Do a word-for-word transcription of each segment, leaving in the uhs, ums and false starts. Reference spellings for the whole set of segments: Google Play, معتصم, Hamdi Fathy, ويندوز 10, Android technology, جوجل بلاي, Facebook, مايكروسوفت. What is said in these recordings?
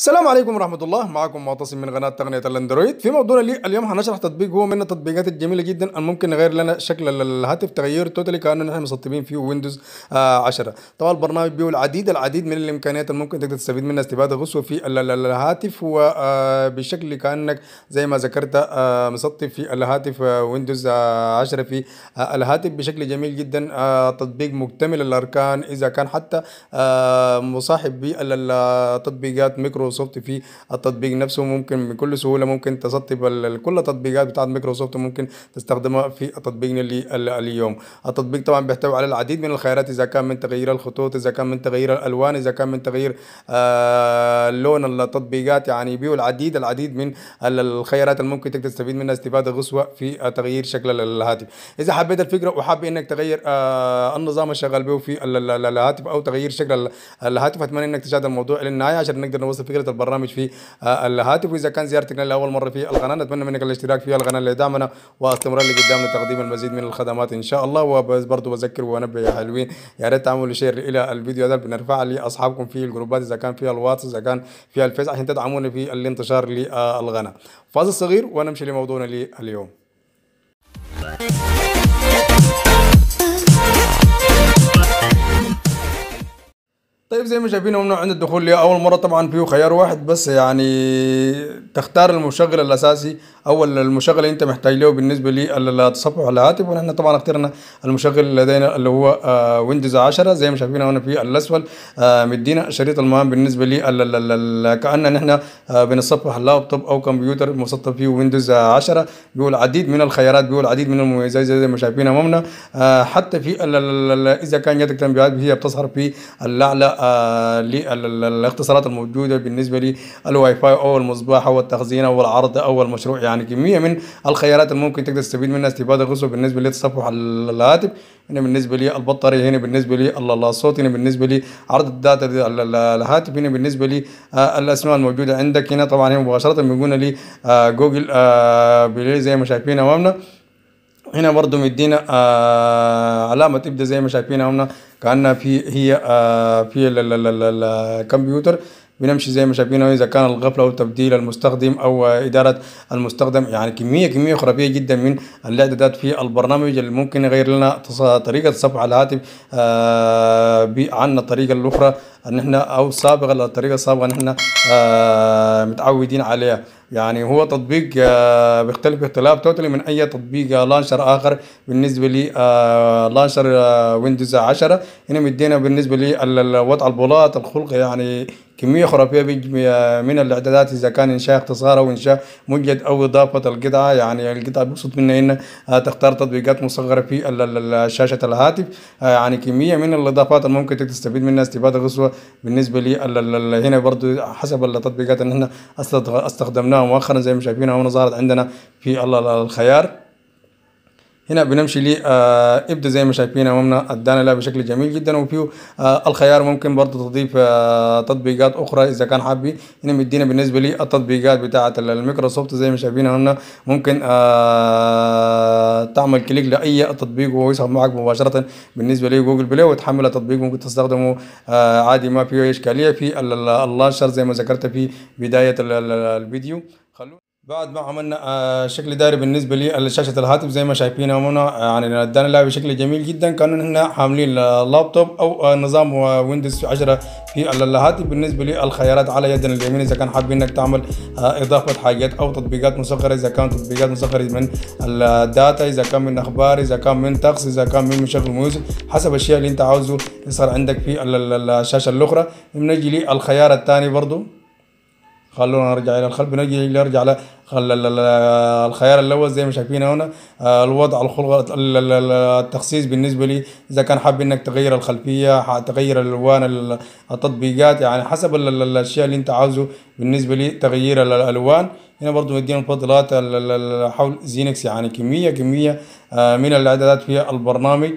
السلام عليكم ورحمة الله. معكم معتصم من قناة تقنية الاندرويد. في موضوعنا ليه اليوم هنشرح تطبيق هو من التطبيقات الجميلة جدا الممكن نغير لنا شكل الهاتف تغيير توتالي كأنه نحن مسطبين فيه ويندوز عشرة. طبعا البرنامج بيه العديد العديد من الامكانيات اللي ممكن تقدر تستفيد منها استفادة غصوة في الهاتف وبشكل كأنك زي ما ذكرت مسطب في الهاتف ويندوز عشرة في الهاتف بشكل جميل جدا. تطبيق مكتمل الاركان اذا كان حتى مصاحب بالتطبيقات مايكروسوفت مايكروسوفت في التطبيق نفسه. ممكن بكل سهوله ممكن تسطب كل التطبيقات بتاعت مايكروسوفت ممكن تستخدمها في تطبيقنا اليوم. التطبيق طبعا بيحتوي على العديد من الخيارات اذا كان من تغيير الخطوط، اذا كان من تغيير الالوان، اذا كان من تغيير آه لون التطبيقات، يعني بيه العديد العديد من الخيارات اللي ممكن تقدر تستفيد منها استفاده غصوه في تغيير شكل الهاتف. اذا حبيت الفكره وحابب انك تغير آه النظام الشغال بيه في الهاتف او تغيير شكل الهاتف، اتمنى انك تشاهد الموضوع للنهايه عشان نقدر نوصل فكرة البرنامج في الهاتف. واذا كان زيارتك لاول مره في القناه، اتمنى منك الاشتراك في القناه لدعمنا واستمرار لقدام لتقديم المزيد من الخدمات ان شاء الله. وبرضه بذكر وانبه يا حلوين، يا ريت تعملوا شير الى الفيديو هذا بنرفع لاصحابكم في الجروبات اذا كان في الواتس، اذا كان في الفيس، عشان تدعمونا في الانتشار للقناه. فاصل صغير ونمشي لموضوعنا لليوم. طيب زي ما شايفين ممنوع عند الدخول لأول مرة، طبعا فيه خيار واحد بس، يعني تختار المشغل الأساسي أو المشغل اللي أنت محتاج له بالنسبة للتصفح الهاتف. ونحن طبعا اخترنا المشغل اللي لدينا اللي هو آه ويندوز عشرة. زي ما شايفين هنا في الأسفل آه مدينا الشريط المهم بالنسبة لي كأننا نحن آه بنصفح لابتوب أو كمبيوتر مسطب فيه ويندوز عشرة. بيه العديد من الخيارات، بيه العديد من المميزات زي ما شايفين أمامنا. آه حتى في إذا كان جاتك تنبيهات هي بتظهر في الأعلى آه للاختصارات الموجوده بالنسبه للواي فاي او المصباح او التخزين او العرض او المشروع، يعني كميه من الخيارات اللي ممكن تقدر تستفيد منها استفاده غصب بالنسبه لتصفح الهاتف. هنا بالنسبه لي البطاريه، هنا بالنسبه لي الصوت، هنا بالنسبه لي عرض الداتا الهاتف، هنا بالنسبه لي آه الاسماء الموجوده عندك. هنا طبعا هنا مباشره بيقولنا لي آه جوجل آه بلاي زي ما شايفين امامنا. هنا برضو مدينا آه علامه ابدا زي ما شايفين امامنا كأنها في هي آه في الكمبيوتر. بنمشي زي ما شايفين اذا كان الغفله او تبديل المستخدم او اداره المستخدم، يعني كميه كميه خرافيه جدا من الاعدادات في البرنامج اللي ممكن يغير لنا طريقه صفع الهاتف آه عن الطريقه الاخرى ان احنا او سابقا للطريقه السابقه ان احنا آه متعودين عليها. يعني هو تطبيق آه بيختلف اختلاف توتالي من اي تطبيق آه لانشر اخر بالنسبه لي آه لانشر آه ويندوز عشرة. هنا مدينا بالنسبه لي وضع البلاط الخلق، يعني كميه خرافيه من الاعدادات اذا كان انشاء اختصار او انشاء مجد او اضافه القطعه. يعني القطعه بقصد منها ان تختار تطبيقات مصغره في شاشه الهاتف، يعني كميه من الاضافات اللي ممكن تستفيد منها استفاده غصوه بالنسبه لي. هنا برضو حسب التطبيقات اللي احنا استخدمناها مؤخرا زي ما شايفينها هنا ظهرت عندنا في الخيار. هنا بنمشي لي آه ابدا زي ما شايفين امامنا ادانا لها بشكل جميل جدا. وفيه آه الخيار ممكن برضه تضيف آه تطبيقات اخرى اذا كان حابين. هنا مدينا بالنسبه لي التطبيقات بتاعه الميكروسوفت زي ما شايفين امامنا، ممكن آه تعمل كليك لاي تطبيق وهو يظهر معك مباشره بالنسبه لي جوجل بلاي وتحمل التطبيق. ممكن تستخدمه آه عادي ما فيه اي اشكاليه في اللانشر زي ما ذكرت في بدايه الفيديو. خلونا بعد ما عملنا شكل دائري بالنسبه لشاشه الهاتف زي ما شايفين امامنا، يعني ادانا لها بشكل جميل جدا كانوا هنا حاملين لابتوب او نظام ويندوز عشرة في الهاتف. بالنسبه للخيارات على يدنا اليمين اذا كان حابين انك تعمل اضافه حاجات او تطبيقات مصغره، اذا كان تطبيقات مصغره من الداتا، اذا كان من اخبار، اذا كان من طقس، اذا كان من مشغل ميوزك، حسب الشيء اللي انت عاوزه يصير عندك في الشاشه الاخرى. بنجي للخيار الثاني برضه، خلونا نرجع الى الخلف، نجي نرجع على الخيار الاول زي ما شايفين هنا الوضع الخلق التخصيص بالنسبه لي اذا كان حابب انك تغير الخلفيه، تغير الوان التطبيقات، يعني حسب الاشياء اللي انت عاوزه بالنسبه لي تغيير الالوان. هنا برضو مدينا مفضلات حول زينكس، يعني كميه كميه من الاعدادات في البرنامج.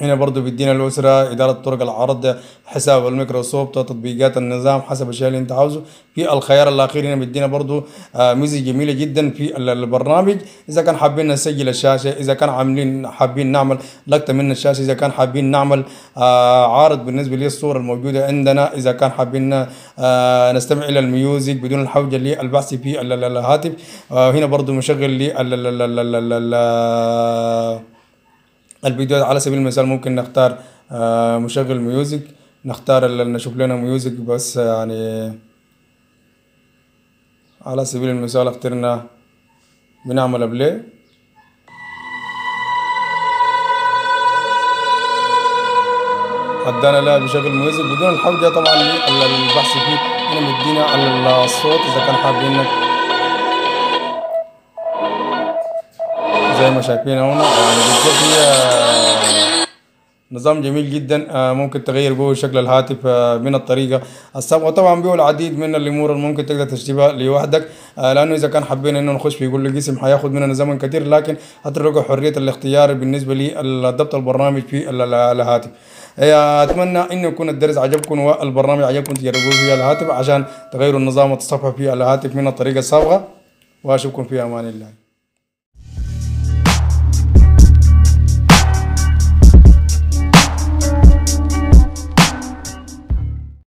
هنا برضو بيدينا الأسرة، إدارة طرق العرض، حساب الميكروسوفت، تطبيقات النظام حسب الشيء اللي أنت عاوزه. في الخيار الأخير هنا بيدينا برضو ميزة جميلة جدا في البرنامج، إذا كان حابين نسجل الشاشة، إذا كان عاملين حابين نعمل لقطة من الشاشة، إذا كان حابين نعمل عارض بالنسبة للصورة الموجودة عندنا، إذا كان حابين نستمع إلى الميوزك بدون الحوجة للبحث في الهاتف. هنا برضو مشغل لي الفيديوهات على سبيل المثال، ممكن نختار مشغل ميوزك، نختار نشوف لنا ميوزك بس، يعني على سبيل المثال اخترنا، بنعمل بلاي. ادانا لا بشغل ميوزك بدون الحوجة طبعا للبحث فيه. هنا مدينا الصوت اذا كان حابين زي ما شايفين هنا، يعني بالذات هي نظام جميل جدا ممكن تغير به شكل الهاتف من الطريقه السابقه. طبعا به العديد من الامور اللي ممكن تقدر تشتريها لوحدك، لانه اذا كان حبينا انه نخش في كل قسم هياخد مننا زمن كثير، لكن هتترك حريه الاختيار بالنسبه لضبط البرنامج في الهاتف. اتمنى ان يكون الدرس عجبكم والبرنامج عجبكم تجربوه في الهاتف عشان تغيروا النظام وتصفحوا في الهاتف من الطريقه السابقه، واشوفكم في امان الله.